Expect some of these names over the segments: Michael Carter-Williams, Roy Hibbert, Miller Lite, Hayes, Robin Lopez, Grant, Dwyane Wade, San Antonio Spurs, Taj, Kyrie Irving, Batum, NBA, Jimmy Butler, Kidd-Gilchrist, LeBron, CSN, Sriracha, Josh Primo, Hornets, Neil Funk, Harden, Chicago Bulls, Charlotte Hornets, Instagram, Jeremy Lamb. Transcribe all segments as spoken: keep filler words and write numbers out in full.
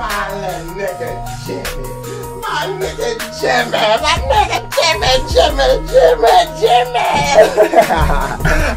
My little nigga Jimmy. My nigga Jimmy. My nigga Jimmy, Jimmy, Jimmy, Jimmy.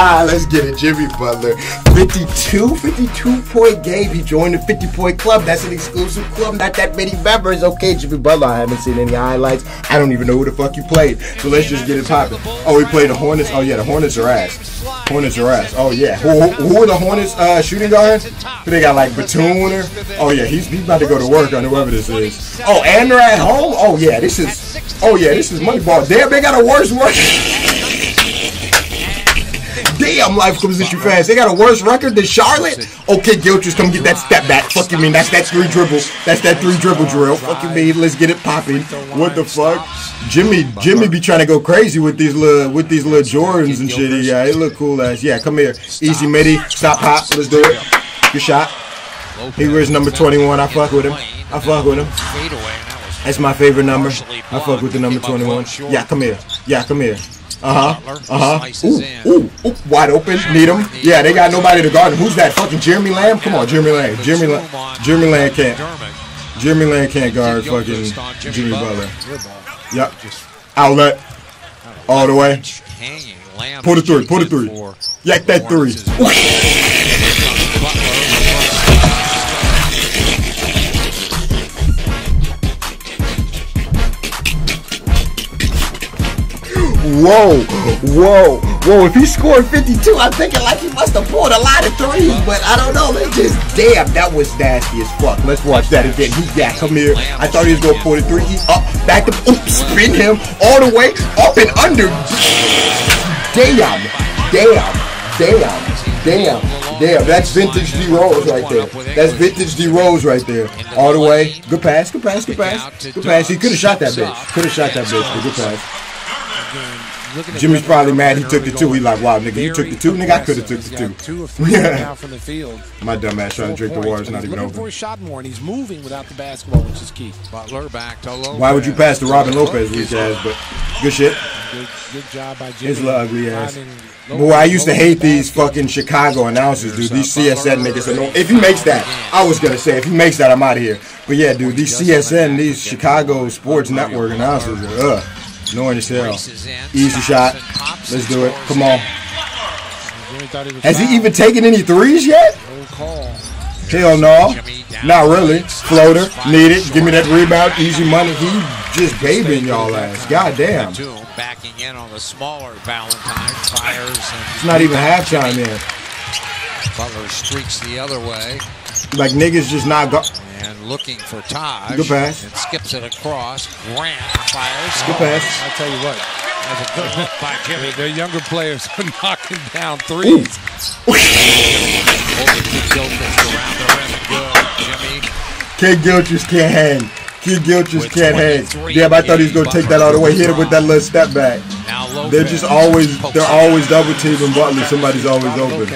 Ah, let's get it. Jimmy Butler. fifty-two, fifty-two point game. He joined the fifty point club. That's an exclusive club. Not that many members. Okay, Jimmy Butler. I haven't seen any highlights. I don't even know who the fuck he played. So let's just get it popping. Oh, he played the Hornets. Oh, yeah, the Hornets are ass. Hornets are ass. Oh, yeah. Who, who, who are the Hornets uh, shooting guards? So they got, like, Batum on her. Oh, yeah, he's, he's about to go to work on whoever this is. Oh, and they're at home? Oh, yeah, this is... Oh, yeah, this is Moneyball. Damn, they got a worse record. Damn, life comes at you fast. They got a worse record than Charlotte? Okay, Gilchrist, come get that step back. Fuck you mean, that's that three dribbles. That's that three dribble drill. Fuck you mean, let's get it popping. What the fuck? Jimmy, Jimmy be trying to go crazy with these little, with these little Jordans and shit. Yeah, they look cool ass. Yeah, come here. Easy midi. Stop hop. Let's do it. Good shot. He wears number twenty-one. I fuck with him. I fuck with him. That's my favorite number. I fuck with the number twenty-one. Yeah, come here. Yeah, come here. Uh-huh. Uh-huh. Ooh, ooh, ooh. Wide open. Need him. Yeah, they got nobody to guard him. Who's that? Fucking Jeremy Lamb? Come on, Jeremy Lamb. Jeremy Lamb. Jeremy Lamb can't. Jeremy Lamb can't guard fucking Jimmy Butler. Yep. Outlet. All the way. Put a three. Put a three. Yak that three. Whoa, whoa, whoa, if he scored fifty-two, I'm thinking like he must have pulled a lot of threes, but I don't know, let's just, damn, that was nasty as fuck. Let's watch that again. He got, come here, I thought he was going to pull the three, he up, back to, oops, spin him all the way, up and under. Damn, damn, damn, damn, damn, that's vintage D-Rose right there. That's vintage D-Rose right there, all the way. Good pass, good pass, good pass, good pass. He could have shot that bitch, could have shot that bitch, but good pass. Jimmy's probably mad he took the two. He like, wow, nigga, you took the two? Nigga, I could have took the two. My dumb ass trying to drink the water. It's not even over. Why would you pass to Robin Lopez, weak ass? But good shit. His little ugly ass. Boy, I used to hate these fucking Chicago announcers, dude. These C S N niggas. Annoying. If he makes that, I was going to say, if he makes that, I'm out of here. But yeah, dude, these C S N, these Chicago Sports Network announcers are, ugh. Knowing as hell. Easy shot. Let's do it. Come on. Has he even taken any threes yet? Hell no. Not really. Floater. Need it. Give me that rebound. Easy money. He just babying y'all ass. God damn. It's not even halftime in. Butler streaks the other way. Like niggas just not go. And looking for Taj. Good pass. And skips it across. Grant fires. Good pass. Oh, I tell you what, that's a good look by Jimmy. Their younger players are knocking down threes. Kidd-Gilchrist can't hang. Kidd-Gilchrist can't hang. Damn, I thought he was gonna take that all the way. Hit it with that little step back. They're just always, they're always double teaming Butler. Somebody's always open.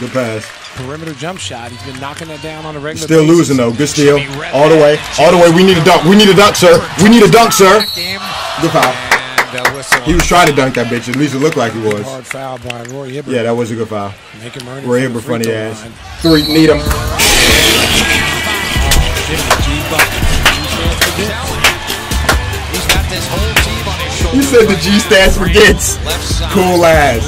Good pass. Perimeter jump shot. He's been knocking that down on a regular. Still losing though. Good steal. All the way. All the way. We need a dunk. We need a dunk, sir. We need a dunk, sir. Good foul. He was trying to dunk that bitch. At least it looked like he was. Hard foul by Roy Hibbert. Yeah, that was a good foul. Roy Hibbert, funny ass. Three. Need him. You said the G stands for gets. Cool ass.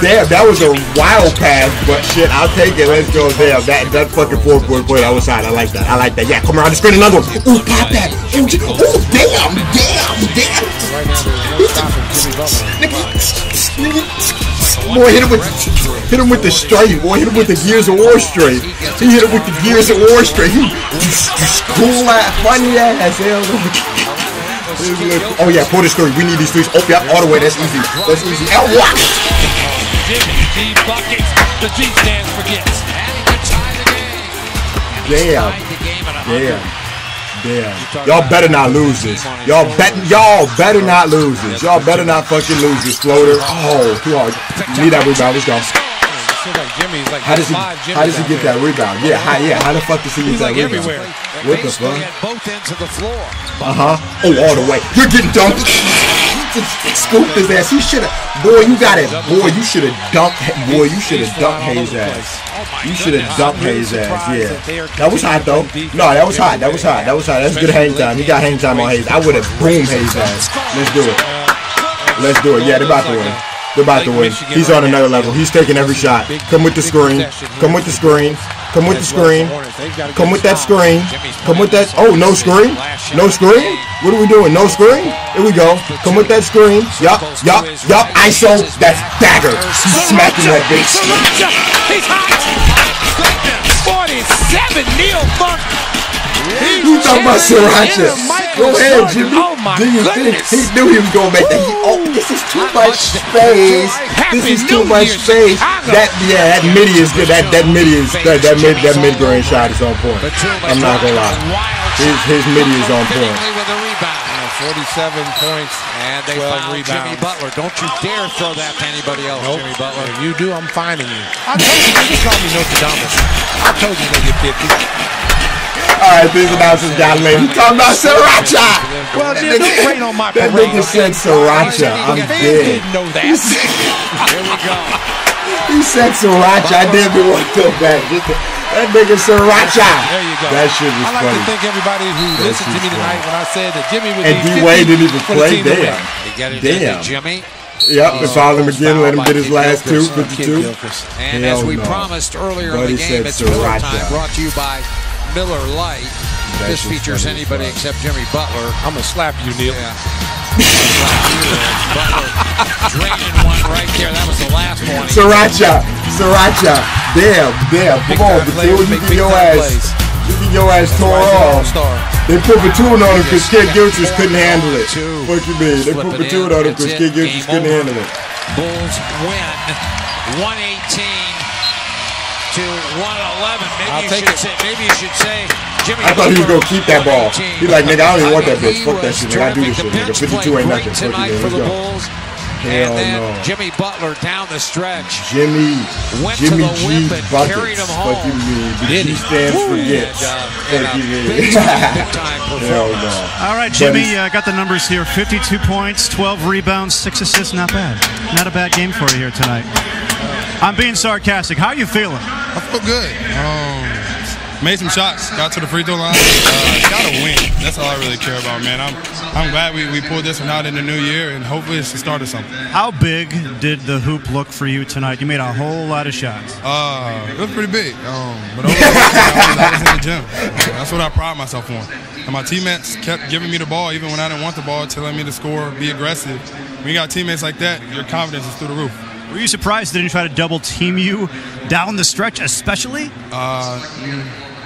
Damn, that was a wild pass, but shit, I'll take it. Let's go. Damn, that that fucking four point play outside. I like that. I like that. Yeah, come around the screen, another one. Ooh, pop that. Ooh, ooh, damn, damn, damn. Nigga, nigga. Boy, hit him with hit him with the straight. Boy, hit him with the Gears of War straight. He hit him with the Gears of War straight. He cool ass, funny ass. Hell. Oh yeah, pull this three. We need these threes. Oh yeah, all the way. That's easy. That's easy. L what? The G stands for gets. Damn. Damn. Damn. Y'all better not lose this. Y'all bet. Y'all better not lose this. Y'all better not fucking lose this floater. Oh, too hard. Need that rebound. Let's go. How does he? How does he get that rebound? Yeah. How, yeah. How the fuck does he get that rebound? What the fuck? Uh huh. Oh, all the way. You're getting dunked. scooped his ass. He should have. Boy, you got it. Boy, you should have dunked. Boy, you should have dunked Hayes' ass. You should have dunked Hayes' ass. Yeah. That was hot, though. No, that was hot. That was hot. That was hot. That's good hang time. He got hang time on Hayes. I would have boomed Hayes' ass. Let's do it. Let's do it. Yeah, they're about to win. They're about to win. He's on another level. He's taking every shot. Come with the screen. Come with the screen. Come with the screen. Come with that screen. Come with that. Oh, no screen. No screen. What are we doing? No screen. Here we go. Come with that screen. Yup. Yup. Yup. I S O. That's dagger. He's smacking that bitch. He's hot. forty-seven. Neil Funk. You talking about Sriracha? Go ahead, Jimmy. Oh my goodness. He knew he was going to make that. He, oh, this is too much space. This is too much space. That yeah, that mid is good. That that mid is that that mid that mid range shot is on point. I'm not gonna lie. His his mid is on point. forty-seven points and they found rebounds. Jimmy Butler, don't you dare throw that to anybody else, nope. Jimmy Butler. If you do, I'm finding you. I told you, you call me Notre Dame. I told you that you're fifty. Alright, these announcers got late. He's talking about Sriracha! Well, that nigga, that nigga said Sriracha. I'm dead. He said, here we go. He said Sriracha. I didn't even want to go back. That nigga Sriracha. There you go. That shit was funny. I like to thank everybody who listened to me tonight when I said that Jimmy would be fifty. And Dwyane didn't even play. Damn. Damn. Jimmy. Yep, and follow him again, let him get his last two, fifty-two. And as we promised earlier in the game, it's real time brought to you by Miller Lite. This features anybody except Jimmy Butler. I'm gonna slap you, Neil. Yeah. Butler draining one right there. That was the last one. Sriracha, Sriracha. Damn, damn. Come on, Batum, you get your ass. You get your ass tore off. They put Batum on him because Kidd-Gilchrist couldn't handle it. What you mean? They put Batum on him because Kidd-Gilchrist couldn't handle it. Bulls win, one eighteen to one eleven. Maybe you should say, maybe you should say, Jimmy. I thought he was gonna keep that ball. He's like, nigga, I don't even want that bitch. Fuck that shit. I do this shit, nigga. fifty-two ain't nothing. Tonight for the Bulls. And then Jimmy Butler down the stretch. Jimmy, Jimmy G carried him home. Did he stand for yes? All right, Jimmy, I got the numbers here. fifty-two points, twelve rebounds, six assists. Not bad. Not a bad game for you here tonight. I'm being sarcastic. How are you feeling? I feel good. Um, made some shots. Got to the free throw line. Uh, got a win. That's all I really care about, man. I'm I'm glad we, we pulled this one out in the new year, and hopefully it's the start of something. How big did the hoop look for you tonight? You made a whole lot of shots. Uh, it was pretty big. Um, but overall, I was in the gym. Uh, that's what I pride myself on. And my teammates kept giving me the ball, even when I didn't want the ball, telling me to score, be aggressive. When you got teammates like that, your confidence is through the roof. Were you surprised they didn't try to double team you down the stretch, especially? Uh,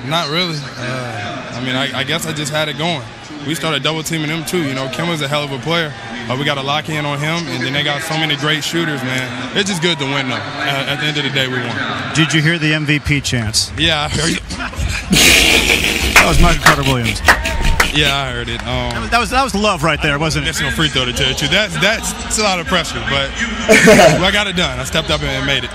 not really. Uh, I mean, I, I guess I just had it going. We started double teaming them too. You know, Kemba's a hell of a player. Uh, we got to lock in on him, and then they got so many great shooters, man. It's just good to win, though. Uh, at the end of the day, we won. Did you hear the M V P chants? Yeah, I heard it. That was Michael Carter-Williams. Yeah, I heard it. Um, that was that was love right there, wasn't it? That's no free throw to tell you. That's that's it's a lot of pressure, but I got it done. I stepped up and made it.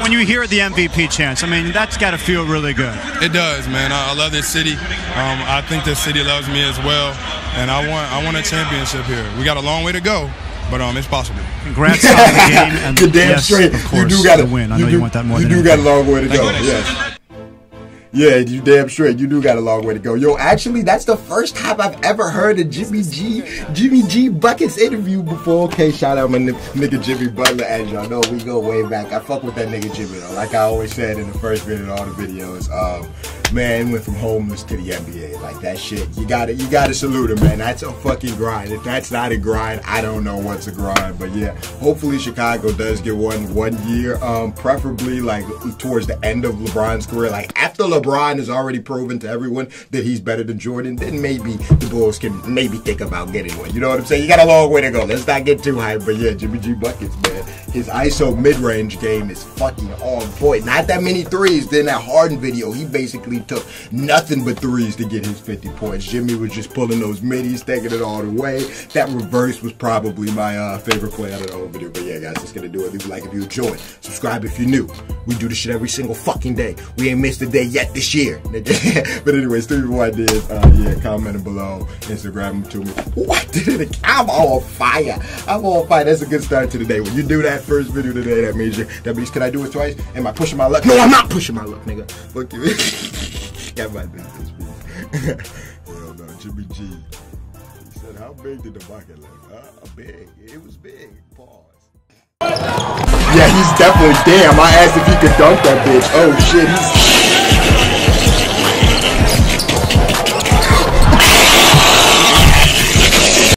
When you hear the M V P chants, I mean, that's got to feel really good. It does, man. I, I love this city. Um, I think this city loves me as well, and I want I want a championship here. We got a long way to go, but um, it's possible. Congrats on the game and the damn yes, straight. Of course, you do got to win. I know you, do, you want that more. You than do anything. Got a long way to go. Yes. Yeah, you damn straight. You do got a long way to go. Yo, actually, that's the first time I've ever heard a Jimmy G, Jimmy G Buckets interview before. Okay, shout out my n nigga Jimmy Butler. As y'all know, we go way back. I fuck with that nigga Jimmy, though. Like I always said in the first minute of all the videos, um, man, went from homeless to the N B A. Like that shit. You gotta, you gotta salute him, man. That's a fucking grind. If that's not a grind, I don't know what's a grind. But yeah, hopefully Chicago does get one one year. Um, preferably like towards the end of LeBron's career. Like after LeBron. LeBron has already proven to everyone that he's better than Jordan, then maybe the Bulls can maybe think about getting one. You know what I'm saying? You got a long way to go. Let's not get too hyped, but yeah, Jimmy G Buckets, man. His I S O mid-range game is fucking on point. Not that many threes. Then that Harden video, he basically took nothing but threes to get his fifty points. Jimmy was just pulling those middies, taking it all the way. That reverse was probably my uh, favorite play out of the whole video. But yeah, guys, that's gonna do it. Leave a like if you enjoyed. Subscribe if you're new. We do this shit every single fucking day. We ain't missed a day yet this year. But anyways, three more ideas. Uh, yeah, comment below. Instagram them to me. What did it? I'm on fire. I'm on fire. That's a good start to the day. When you do that first video today, that means you. That means, can I do it twice? Am I pushing my luck? No, I'm not pushing my luck, nigga. Fuck you. That might be this video. Hell no, Jimmy G. He said, how big did the bucket look? Uh, big. It was big. Pause. Yeah, he's definitely damn. I asked if he could dunk that bitch. Oh shit, he's